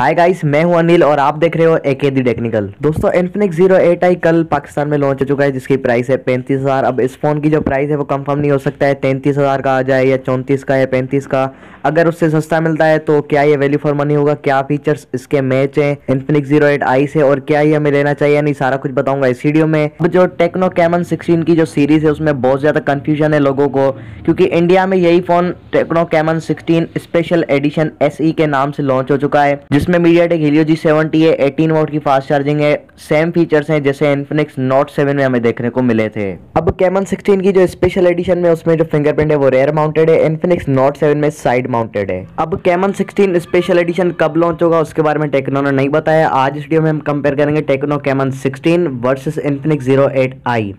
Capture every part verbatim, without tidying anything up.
Hi guys, मैं हूं अनिल और आप देख रहे हो एकेडी टेक्निकल। दोस्तों, इन्फिनिक्स जीरो एट आई कल पाकिस्तान में लॉन्च हो चुका है जिसकी प्राइस है पैंतीस हज़ार। अब इस फ़ोन की जो प्राइस है वो कंफर्म नहीं हो सकता है तैंतीस हज़ार का आ जाए या चौंतीस का या पैंतीस का। अगर उससे सस्ता मिलता है तो क्या ये वैल्यू फॉर मनी होगा, क्या फीचर्स इसके मैच हैं इन्फिनिक्स जीरो एट आई से और क्या ये हमें लेना चाहिए, नहीं सारा कुछ बताऊंगा इस वीडियो में। अब जो टेक्नो कैमन सिक्सटीन की जो सीरीज़ है उसमें बहुत ज़्यादा कन्फ्यूजन है लोगों को, क्योंकि इंडिया में यही phone Tecno Camon sixteen special edition SE के नाम से लॉन्च हो चुका है जिसमें मीडियाटेक हीलियो जी सेवेंटी है, अठारह वोल्ट की फास्ट चार्जिंग है, सेम फीचर्स हैं जैसे इन्फिनिक्स नोट सेवन में हमें देखने को मिले थे। अब कैमन सिक्सटीन की जो स्पेशल एडिशन में उसमें जो फिंगरप्रिंट है वो रेयर माउंटेड है, इन्फिनिक्स नोट सेवन में साइड माउंटेड है। अब कैमन सिक्सटीन स्पेशल एडिशन कब लॉन्च होगा उसके बारे में टेक्नो ने नहीं बताया। आज इस वीडियो में हम कंपेयर करेंगे Tecno Camon sixteen versus Infinix zero eight i.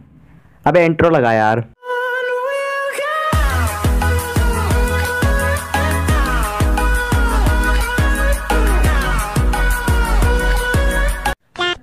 अब इंट्रो लगा यार।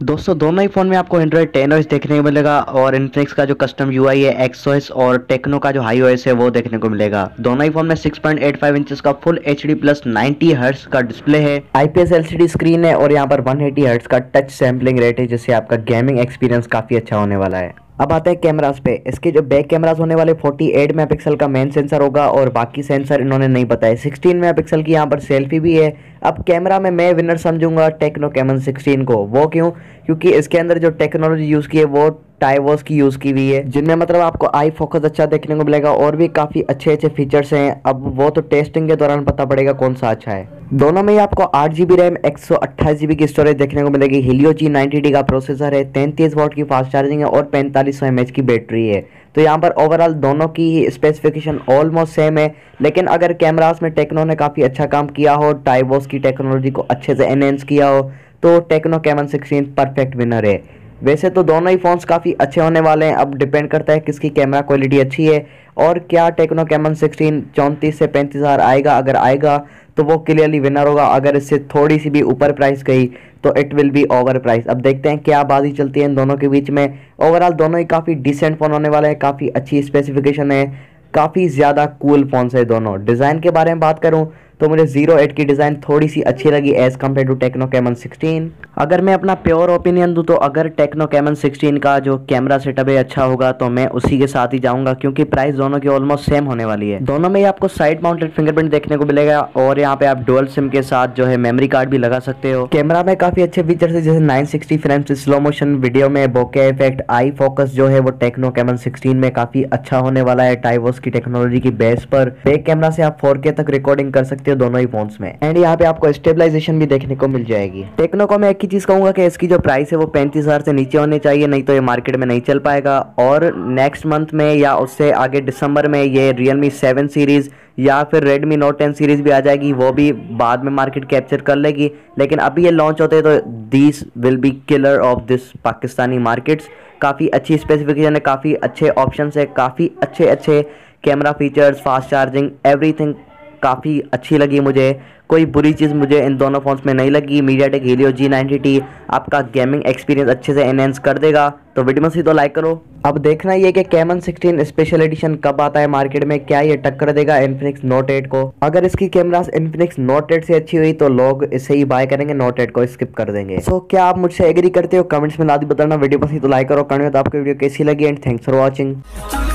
दोस्तों, दोनों ही फ़ोन में आपको एंड्रॉयड टेन ओ एस देखने को मिलेगा और इन्फिनिक्स का जो कस्टम यूआई है एक्स ओ एस और टेक्नो का जो हाई ओ एस है वो देखने को मिलेगा। दोनों ही फ़ोन में six point eight five inches का full H D plus ninety hertz का डिस्प्ले है, I P S L C D screen है और यहाँ पर वन एटी हर्ट्ज का टच सैम्पलिंग रेट है जिससे आपका गेमिंग एक्सपीरियंस काफ़ी अच्छा होने वाला है। अब आते हैं कैमरास पे। इसके जो बैक कैमरास होने वाले अड़तालीस मेगापिक्सल का मेन सेंसर होगा और बाकी सेंसर इन्होंने नहीं बताया। सोलह मेगापिक्सल की यहाँ पर सेल्फी भी है। अब कैमरा में मैं विनर समझूंगा टेक्नो कैमन सिक्सटीन को। वो क्यों? क्योंकि इसके अंदर जो टेक्नोलॉजी यूज़ की है वो टाइवर्स की यूज़ की हुई है, जिनमें मतलब आपको आई फोकस अच्छा देखने को मिलेगा और भी काफ़ी अच्छे अच्छे फीचर्स हैं। अब वो तो टेस्टिंग के दौरान पता पड़ेगा कौन सा अच्छा है। दोनों में ही आपको आठ जी बी रैम एक सौ अट्ठाईस जी बी की स्टोरेज देखने को मिलेगी। हीलियो जी नाइनटी डी का प्रोसेसर है, तैंतीस वॉट की फास्ट चार्जिंग है और पैंतालीस सौ एम एच की बैटरी है। तो यहाँ पर ओवरऑल दोनों की स्पेसिफिकेशन ऑलमोस्ट सेम है, लेकिन अगर कैमरास में टेक्नो ने काफ़ी अच्छा काम किया हो, टाइवर्स की टेक्नोलॉजी को अच्छे से एनहेंस किया हो, तो Tecno Camon sixteen perfect winner है। वैसे तो दोनों ही फ़ोन्स काफ़ी अच्छे होने वाले हैं। अब डिपेंड करता है किसकी कैमरा क्वालिटी अच्छी है और क्या टेक्नो कैमन सिक्सटीन चौंतीस से पैंतीस हज़ार आएगा। अगर आएगा तो वो क्लियरली विनर होगा, अगर इससे थोड़ी सी भी ऊपर प्राइस गई तो it will be over price. अब देखते हैं क्या बाजी चलती है इन दोनों के बीच में। ओवरऑल दोनों ही काफ़ी डिसेंट फ़ोन होने वाले हैं, काफ़ी अच्छी स्पेसिफिकेशन है, काफ़ी ज़्यादा कूल फ़ोन्स है दोनों। डिज़ाइन के बारे में बात करूँ तो मुझे जीरो एट की डिज़ाइन थोड़ी सी अच्छी लगी as compare to Tecno Camon sixteen. अगर मैं अपना प्योर ओपिनियन दूँ तो अगर टेक्नो कैमन सिक्सटीन का जो कैमरा सेटअप है अच्छा होगा तो मैं उसी के साथ ही जाऊँगा, क्योंकि प्राइस दोनों की ऑलमोस्ट सेम होने वाली है। दोनों में ही आपको साइड माउंटेड फिंगरप्रिंट देखने को मिलेगा और यहाँ पे आप डुअल सिम के साथ जो है मेमोरी कार्ड भी लगा सकते हो। कैमरा में काफ़ी अच्छे फीचर्स है जैसे nine sixty frames, slow motion video में बोके इफेक्ट, आई फोकस जो है वो टेक्नो कैमन सिक्सटीन में काफ़ी अच्छा होने वाला है टाइवर्स की टेक्नोलॉजी की बेस पर। बैक कैमरा से आप फोर के तक रिकॉर्डिंग कर सकते दोनों ही फोन्स में एंड यहाँ पे आपको स्टेबलाइजेशन भी देखने को मिल जाएगी। टेक्नो को मैं एक ही चीज कहूंगा कि इसकी जो प्राइस है वो पैंतीस हजार से नीचे होनी चाहिए, नहीं तो ये मार्केट में नहीं चल पाएगा। और नेक्स्ट मंथ में या उससे आगे दिसंबर में ये रियलमी सेवन सीरीज या फिर रेडमी नोट टेन सीरीज़ भी आ जाएगी, वो भी बाद में मार्केट कैप्चर कर लेगी, लेकिन अभी ये लॉन्च होते तो this will be killer of this Pakistani markets. काफ़ी अच्छी स्पेसिफिकेशन है, काफ़ी अच्छे ऑप्शन है, काफ़ी अच्छे अच्छे camera features, fast charging, everything काफ़ी अच्छी लगी मुझे। कोई बुरी चीज़ मुझे इन दोनों फ़ोन्स में नहीं लगी। MediaTek Helio G ninety T आपका गेमिंग एक्सपीरियंस अच्छे से एनहेंस कर देगा। तो वीडियो में सीधा लाइक करो। अब देखना ये कि कैमन सिक्सटीन स्पेशल एडिशन कब आता है मार्केट में, क्या ये टक्कर देगा इन्फिनिक्स नोट एट को। अगर इसकी कैमरास इन्फिनिक्स नोट एट से अच्छी हुई तो लोग इसे ही बाय करेंगे, नोट एट को स्किप कर देंगे। सो क्या आप मुझसे एग्री करते हो? कमेंट्स में लादी बताना। वीडियो में सीधा लाइक करो। कमेंट आपकी वीडियो कैसी लगी एंड थैंक्स फॉर वॉचिंग।